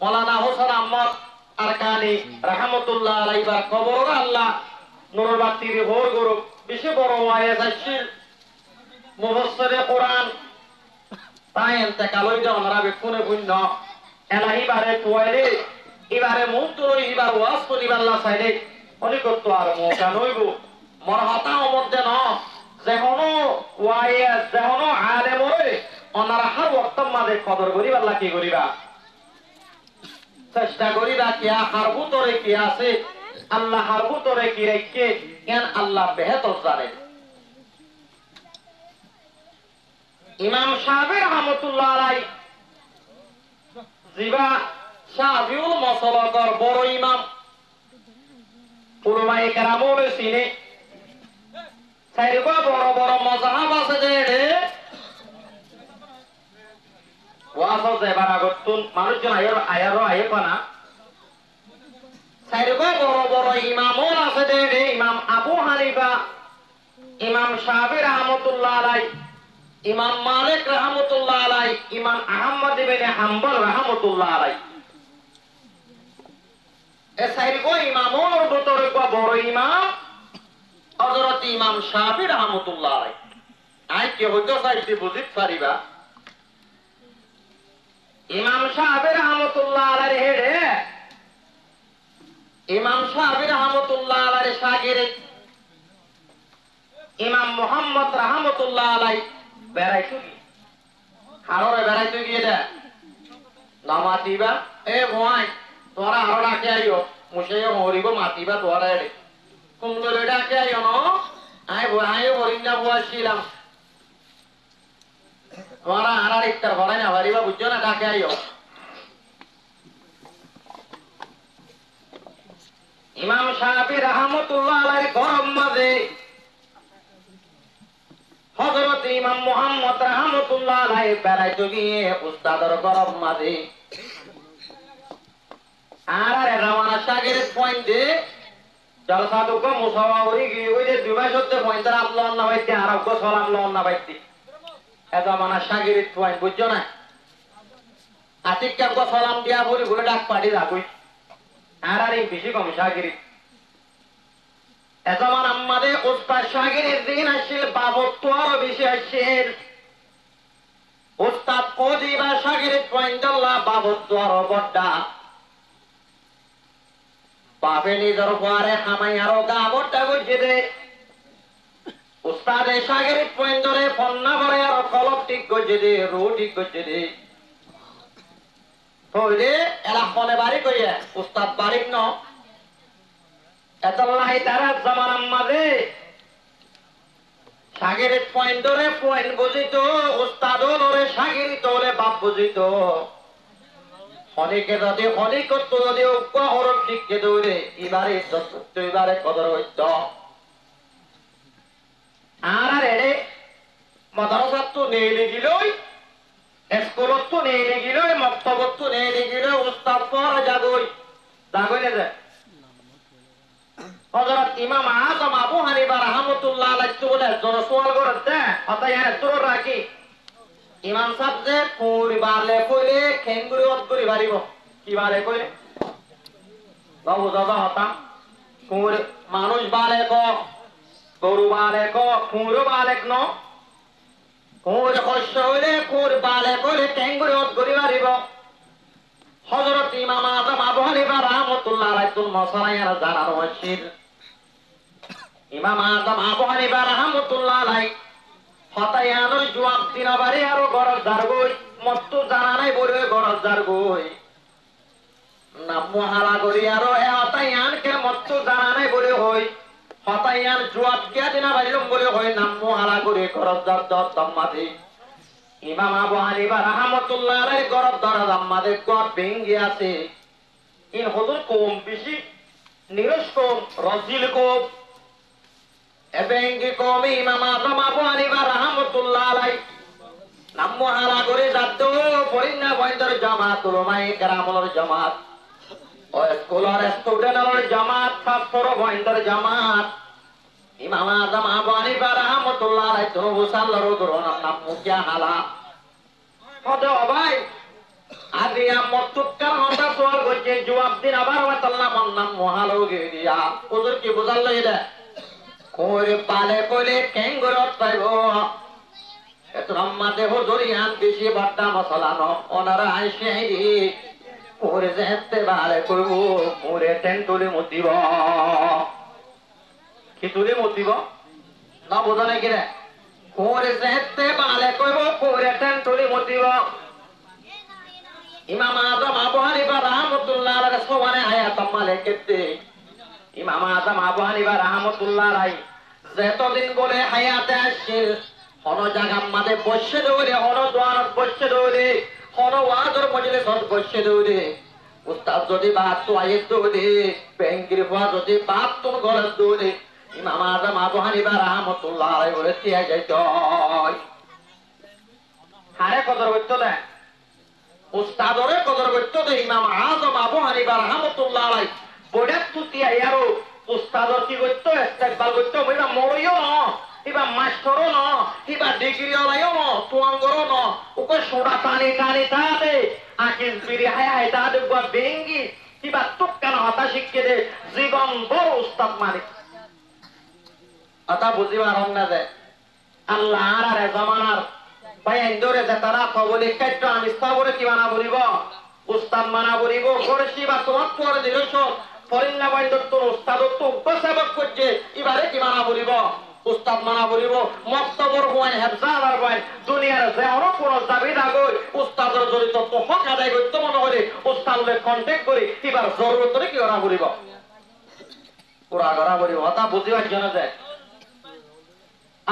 Maulana Husain Ahmad Arkani rahmatullah alaihi barqabur Allah nurul batiri hor guru bishi boro waya zashir mufassir Quran tayen takaloi da onara bekone bunno elahi bare tuaire ibare munturi ibar wasku liballa saide oni gotto ar mo kanoibu mor hata omodde no jehono waya jehono alemore onara har waqtam made qadar gori balla ki goriba চেষ্টা করিবা কিয়া হারবুতরে কি আছে আল্লাহ হারবুতরে কি রেখে কেন আল্লাহ বেহতর জানে ইমাম শাফি রাহমাতুল্লাহ আলাইহি জিবা শাফিউল মাসালাকর বড় ইমাম উলামায়ে কেরামরে সিনে চাইরবা বড় বড় মাযহাব আছে যে ওয়াসা জেবানা গতুন মানুষজন আয়ারো আইপানা সাইরবা বড় বড় ইমামর আছে দেড়ে ইমাম আবু হানিফা ইমাম শাফি রাহমাতুল্লাহ আলাইহি ইমাম মালিক রাহমাতুল্লাহ আলাইহি ইমাম আহমদ ইবনে হাম্বল রাহমাতুল্লাহ আলাইহি এ সাইরবা ইমামর ভিতরে বড় ইমাম হযরত ইমাম শাফি রাহমাতুল্লাহ আলাইহি আই কি হইতো সাইতে বুঝিত পারিবা ইমাম শাফি রাহমাতুল্লাহ আলাইহি হেডে ইমাম শাফি রাহমাতুল্লাহ আলাইহি শাগিরদ ইমাম মুহাম্মদ রাহমাতুল্লাহ আলাইহি বেরাইতো কি হাড়রে বেরাইতো কি এটা নামাতিবা এ ভয় তোরা হাড়া কে আইও মুশাইয়ে হরিব মাতিবা তোরা এডে কুমগরে ডাকে আইও না আই ভয় হরিনা বুয়াছিলাম তোরা হারার ইত্তর বড় না বাড়িবা বুঝছো না ডাকে আইও ইমাম শাফি রাহমাতুল্লাহ আলাইহি গরম মাঝে হযরত ইমাম মুহাম্মদ রাহমাতুল্লাহ আলাইহি বেড়াইতো গিয়ে উস্তাদর গরম মাঝে আরে রওনা শাগিরদ পয়েন্ট দে জলসা দুঃখ মুসাওয়ারি গিয়ে ওই যে দুই মাস হতে পয়েন্ট আল্লাহ আল্লাহ বাইতে আরব সালাম আল্লাহ আল্লাহ বাইতে এটা মানা শাগিরিত পয়েন্ট বুঝছো না আতিক কাকো সালাম দিয়া বলি বলে ডাক পাড়ি রাখই আর আর এই বেশি কম শাগিরিত এটা মান আমাদের উস্তাদ শাগিরিত দিন আসিল বাবত আর বেশি আসিল উস্তাদ কোদিবা শাগিরিত পয়েন্ট আল্লাহ বাবত আর বড়ডা পাবে নি দরবারে হামাই আর গা বড়ডা গজে দে উস্তাদ শাগিরিত পয়েন্ট ধরে ফন্না ভরে আর কলপ ঠিক গজে দে রুটি গজে দে তোরে এলা ফলে বাড়ি কইয়া উস্তাদ বাড়ি ন এতলাই তারা জামানার মাঝে শাগিরিত পয়েন্ট ধরে পয়েন্ট বুঝিত উস্তাদ ধরে শাগিরিত হলে বাপ বুঝিত অনেকে যদি অনেক করতো যদি ঐক্য হরফ শিখে দৌড়ে এবারে যত এবারে কদর হইত আর এড়ে মদরসাত নেইলে গিলই স্কুলত নেইলে গিলই মক্তবত নেইলে গিলই উস্তাদ পর জাগই দাগইলে যায় হযরত ইমাম আযম আবু হানিফা রাহমাতুল্লাহ আলাইহি বলে জনসওয়াল করতে কথা এর তোর রাখি ইমাম সাহেব যে পরিবারে কইলে খেঙ্গুরি অত করি বাড়িব কিবারে কইলে বাবু দাদা হতা কোন মানুষ বারে ক গরু বালেক খুঁড় বালেক ন খুঁড় শস্য হইলে খুঁড় বালেক হইলে টেঙ্গুরি অত করি পারিব হযরত ইমাম আযম আবু হানিফা রাহমাতুল্লাহ আলাইহি মশালায়ার জানার মসজিদ ইমাম আযম আবু হানিফা রাহমাতুল্লাহ আলাইহি হতায়ানোর জবাব দিনাবারে আর গরজ দারগই মত জানা নাই বরে গরজ দারগই নাম মহালা গরি আর এ হতায়ান কে মত জানা নাই বরে হই হতায়ার জবাব কে দিনা বাইলম বলে হয় নাম মোহালা করে করজদার দম্মাদি ইমাম আবু হানিফা রাহমাতুল্লাহ আলাইহি করজদার দম্মাদে কো ভেঙ্গে আছে ইন হুজুর কোম বেশি নিরস কোম রজিল কোম এবেঙ্গে কোম ইমাম আবু হানিফা রাহমাতুল্লাহ আলাইহি নাম মোহালা করে জাদ্দ পরিনা বৈদর জামাত উলামায়ে কেরামর জামাত ওই স্কুলের স্টুডেন্টর জামাত ছাত্র বৈন্দর জামাত ইমাম আযম আবু হানিফা রাহমাতুল্লাহ আলাইহি তরুসাল্লার দরন নাম মুকিয়া হালা কত ভাই আদি আমতুক্কার হতা দিন আবার ওয়াতাল্লাহ মন্নাম মহালো গিয়া হুজুর কি বুঝালো এটা কোরে পালে কোলে কেঙ্গুরত পাইবো এত রম্মাতে হুজুর ইয়ান বেশি বড়টা মশলা ন ওনারা আইসেই কোরে যেতে বালে করব মোরে টেন্টুলে মতিব কি তুলে মতিব না বোঝানে কি রে কোরে যেতে বালে করব কোরে টেন্টুলে মতিব Imam Azam Abu Hanifah rahmatullah alaihi sowane hayatam Malik te Imam Azam Abu Hanifah rahmatullah alaihi jetodin bole hayate ashil ono jagam mate boshye dore ono dwarat boshye dore ono waador mojle sor boshye dore ustad jodi baat to ayet dore bengir wa jodi baat to gorat dore Imam Azam Abu Hanifah rahmatullah alaihi bole tiya jaitoy hare kodor hoytole উস্তাদরে কদর করতে ইমাম আযম আবু হানিফা রাহমাতুল্লাহ আলাইহি বড় তুতিয়া ইয়ারো উস্তাদর কি করতে ইসতিকবাল করতে মইবা মরিও ইবা মাস্টরও ন ইবা ডিগ্রি ওলাইও ন তুয়াঙ্গরও ন ওকে সোডা পানি কানে তাতে আকিল ফিরি হায়া হায়া তাতে গো বেঙ্গি ইবা তুক্কান হতা শিক্ষে দে জীবন বড় উস্তাদ মানে আতা বুঝিবার না যায় আল্লাহ আর জামানার Bayang dore zatara kawole kaito amistawore kiwana buribo, ustam mana buribo, koresi batuat kuore dirosho, porinna bayang doktor ustadotu basabak kuje, ibare kiwana buribo, ustam mana buribo, moktobor huwain hebzalar huwain, duniyar zehro kuno zabida goy, ustador zori to pohok adai goy tomono gori, ustadore kontek gori, ibar zorro tori kiwana buribo. Kuragara buribo, ata buziwa jenazah.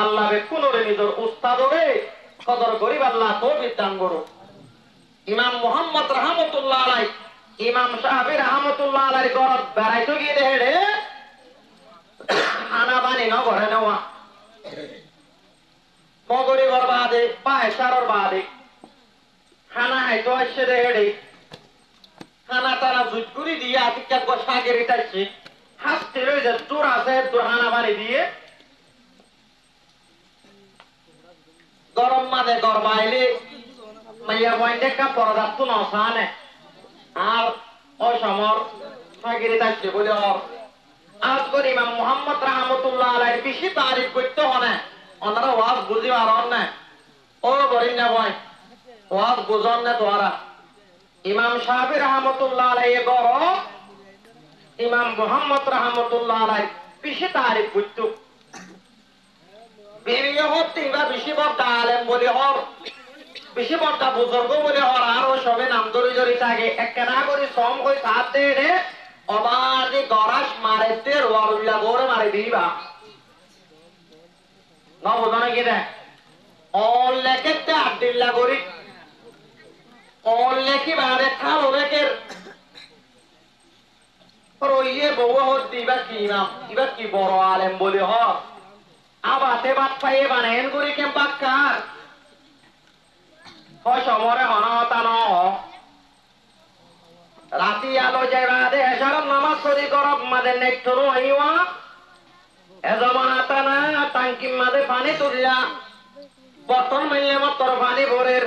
Allah bekunore nizor ustadore. Kodor gorib Allah to bidang guru Imam Muhammad rahmatullah alaihi Imam Shafi'i rahmatullah alaihi gorot barai to gide hede ana bani no gore nawa mogori gor bade paisaror bade khana hai to ashede hede khana tara jujguri diye atikka go shageri tachi haste roi je dur ase dur ana bani diye Gorom made gorbaili, maya boinde ka porodattu nosane, ar osamor fagirita shibuli or, azgur Imam Muhammad rahmatullah alaihi bishi tarif kutte hone, onara waz buzi waronne, o borinne boy, waz buzonne tuara, Imam Shafi'i rahmatullah alaihi goro, Imam Muhammad rahmatullah alaihi bishi tarif kuttu. Bibinya hoti nggak bisa buat dalem boleh hor, bisa buat tabuzorgo boleh hor haro shoben amduri jori tage, ekena kori som koi sate deh, obadi goras maretir warula gore marediba. Nggak boleh gitu, all leketnya adilla gori, all leki bare thal lekir, proye bawa hoti iba ki boro alem boleh hor. আবাতে Baat পায়ে বানেন গুরি কেম পাক্কার হয় সমরে হনতান রাতি আলো যাইবা দে হেশারম নামাজ sorry করব মাদে নেকটরু হইওয়া এ জমানাতা না টাঙ্কি মাদে পানি তুললা বতন মিললে মতর পানি ভরের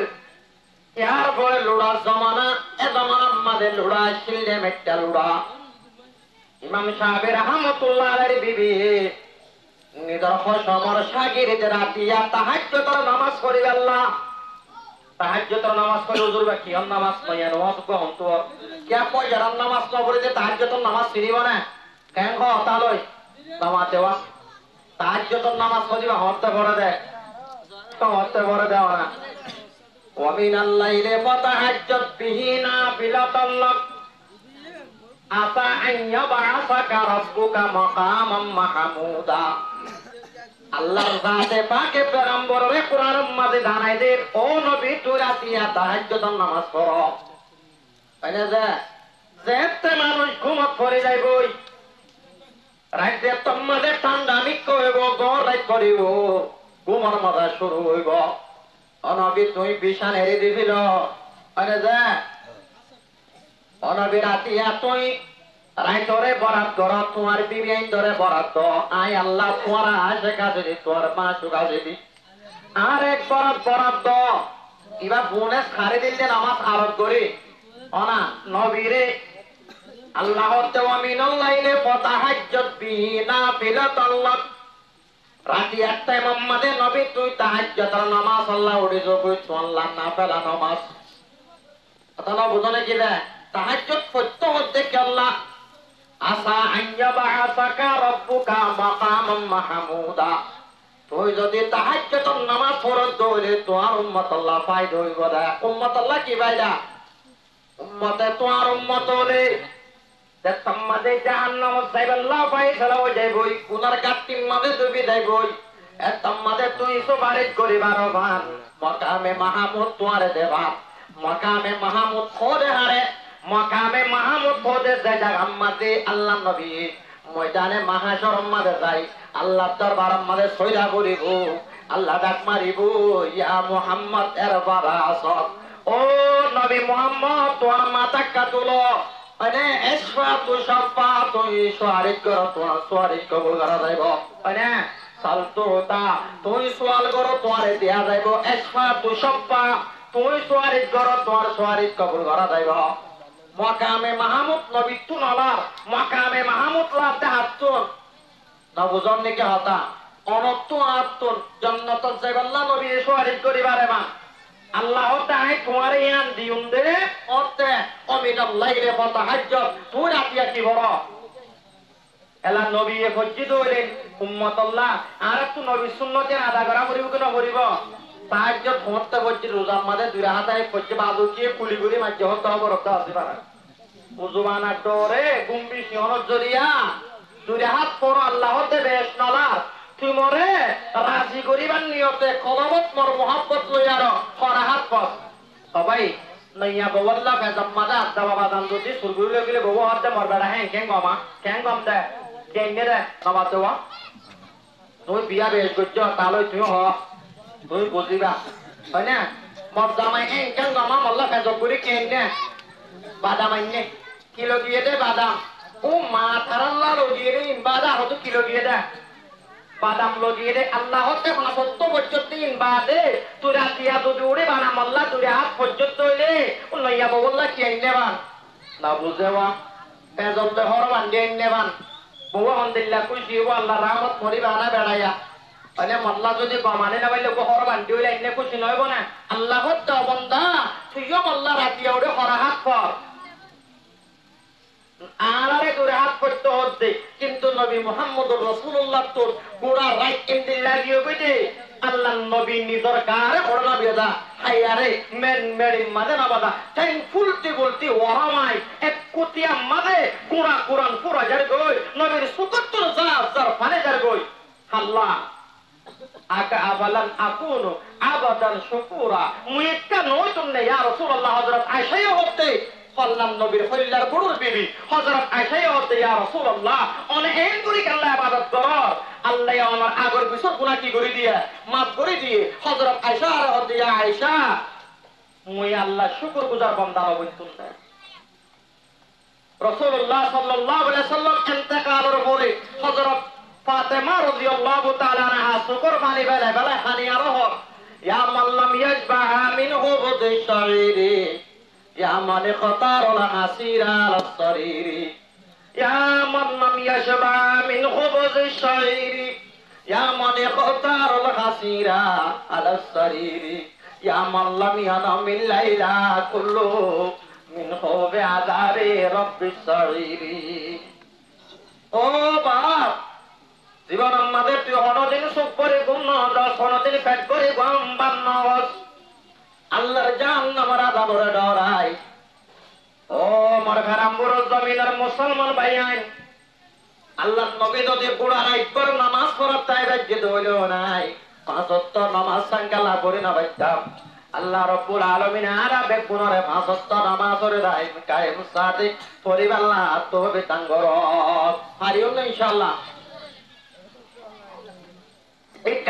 ইয়ার ভরে লুড়া জমানা এ জমানা মাদে লুড়া শিললে মেট্টা লুড়া ইমাম সাহেব রাহমাতুল্লাহ আলাইহি বিবি নিদর্শন সমর সাগিরিতে রাতিয়া তাহাজ্জুদের নামাজ করি আল্লাহ তাহাজ্জুদের নামাজ করি হুজুর বা কি নামাজ কইয়া নামাজ কো হন্ত কে কই জারান নামাজ না পড়িতে তাহাজ্জুদের নামাজ চিনিব না কেন গো তালই নামাজ দেওয়া তাহাজ্জুদের নামাজ কইবা হতে পড়ে দে তো হতে পড়ে দাও না ওয়া মিনাল লাইলি ফাতাহাজ্জাত বিহি নাফিলাতাল্লাহ আতা আন ইয়াবাসাকা রাব্বুকা মাকামাম মাহমুদা আল্লাহর জাতে পাকে পেগম্বরে কুরআনের মাঝে জানাই দে ও নবী তুই রাতিয়া তাহাজ্জুদ নামাজ পড়ো তাইলে যে যেতে মানুষ ঘুমত পড়ে যাইব রাতে তোমাদের ঠান্ডামি কইব গর রাত করিব ঘুমর মজা শুরু হইব ও নবী তুই বিছানা এড়ে দিবিল আরে যা ও নবী রাতিয়া তুই রাইতরে বরাত কর তোমার বিবি আইন্দরে বরাত আই আল্লাহ তোমার আশে কাজে তোর মা সুগাজে দি আর এক বরাত বরাত ইবা বোনে সারে দিলে নামাজ আরত করে অনা নবীরে Allahumma wa minal laili fatahajjat bihi nafilatal lak. Rati ekta Muhammad Nabi tuh tahajjatar namaz Allah udah jauh Allah nafila namaz. Atau bukannya kita tahajjud futuh dek Allah. Asa an yab'athaka rabbuka maqaman mahmuda. Tuh jadi tahajjatar namaz furud dole tuh ummat Allah faidoi goda. Ummat Allah kibaya. Ummat tuh ummat dole. Tetamade jahannam saiballa faisalaw jayboi punar gatti made dubi dayboi etamade tui so barit kori baroban makame mahamud tuare deba makame mahamud khode hare makame mahamud khode jagamade allah nabi moydane mahashor made jai allah darbar made soira goribu allah dak maribu ya muhammad erbarasot o nabi muhammad tuar mata katulo ane eswatu shafatu iswarik karo tu aswarik kabul kara jaibo ane salto ta tu iswal karo tuare dia jaibo eswatu shafa tu iswarik karo tu aswarik kabul kara jaibo makame mahamud nabi tunalar makame mahamud la tahatun nabuzon ne ke hata onottu atun jannatul jaiballa nabi iswarik koribare ma Allah ta'ala kuarian diunde otte ominal laile fatahajjat pura tiati boro ela nabi e fojjido ile ummatullah arattu nabi sunnater ada gara poribu kono poribo tahajjat hotte fojjir roza made dura hatare fojje badu ki kuli guri majje hotte oborota asibara uzubana dore gumbi sihor joriya dura hat por Allah te besnalar timore razi goriban niyote qolobot mor muhabbat loyaro farahat pas sabai naiya bawalla fa zammada dawabadan doti surgule gile bobo hatte mor beda hen kengoma kengomte kengere nabadoa noi biya besh gojjo taloi tu ho noi boziba hane mor damai en kengoma molla fa joguri kenne badamainne kilo diete badam o ma taralla logire imbada hoto kilo diete badam logiye de allah hote bana sotto bojjotin bade turatiya dudure bana malla duriat bojjotole ulayya bolla kiyenneban na buzewa pezotte horwan denneban bowa alhamdulillah kushi wa allah rahmat kori bana bedaya ane malla jodi bamane na baile ko horwan dile inne kushi noybo na allah hote bonda tuyo malla ratiya ore horahat por আরে করে হাত করতে হচ্ছে কিন্তু নবী মুহাম্মদুর রাসূলুল্লাহ তোর গোড়া রাইট ইনতে লাগিও বেটে আল্লাহ নবী নিজর গারে ওড়না বেদা আইয়ারে মেন মেড়ি মাঝে না বাদা টাইম ফুলতে বলতে ওহামাই এক কোটিয়া মাঝে গোড়া কোরআন পুরা জার গই নবীর 77 জার ফানে জার গই আল্লাহ আকা আবালান আকুনু আবাদান শুকুরা মুইক্কা নয় তুমি ইয়া রাসূলুল্লাহ হযরত আয়েশা হতে Kallam Nobir Khalilar Gurur Bibi Hazrat Aisyah Hote Ya Rasulullah One en guri Allah ibadat Gurur Allah ya onar agar bisur Gunaki guri diya Mat guri diya Hazrat Aisyah Hote Ya Aisyah Mui Allah syukur guzar Bamdala buntunda Rasulullah Sallallahu alaihi wasallam Entekalur guri Hazrat Fatimah radhiyallahu ta'ala Naha syukur mani balai balai Haniya rohor Ya mallam yajbaha Min hubudhi syariri يا من خطر لنا سير على الصرير يا من لم يشبع من خبز الشعير يا من خطر لنا سير على الصرير يا من لم ينم الليل كله من خوف عذاب رب الصرير او باب জীবন আমাদের তুই অনদিন সুখ করে গুণ দশ অনদিন পেট করে গম বান্নস আল্লাহর জাহান্নামের আযাব ওরে ডরায় ও মোর ঘরামপুর জমিনের মুসলমান ভাই আইন আল্লাহর নবী যদি পুরা রাত কর নামাজ পড়ার তাই রাজ্যে দইলো নাই পাঁচ ওয়াক্ত নামাজ সংকালা করে না বাইতাম আল্লাহ রাব্বুল আলামিন আর বেক পুনরে পাঁচ ওয়াক্ত নামাজ ওরে রাই কায়েম সাথে পরিবাল্লা তবে তাঙ্গর পারিও না ইনশাআল্লাহ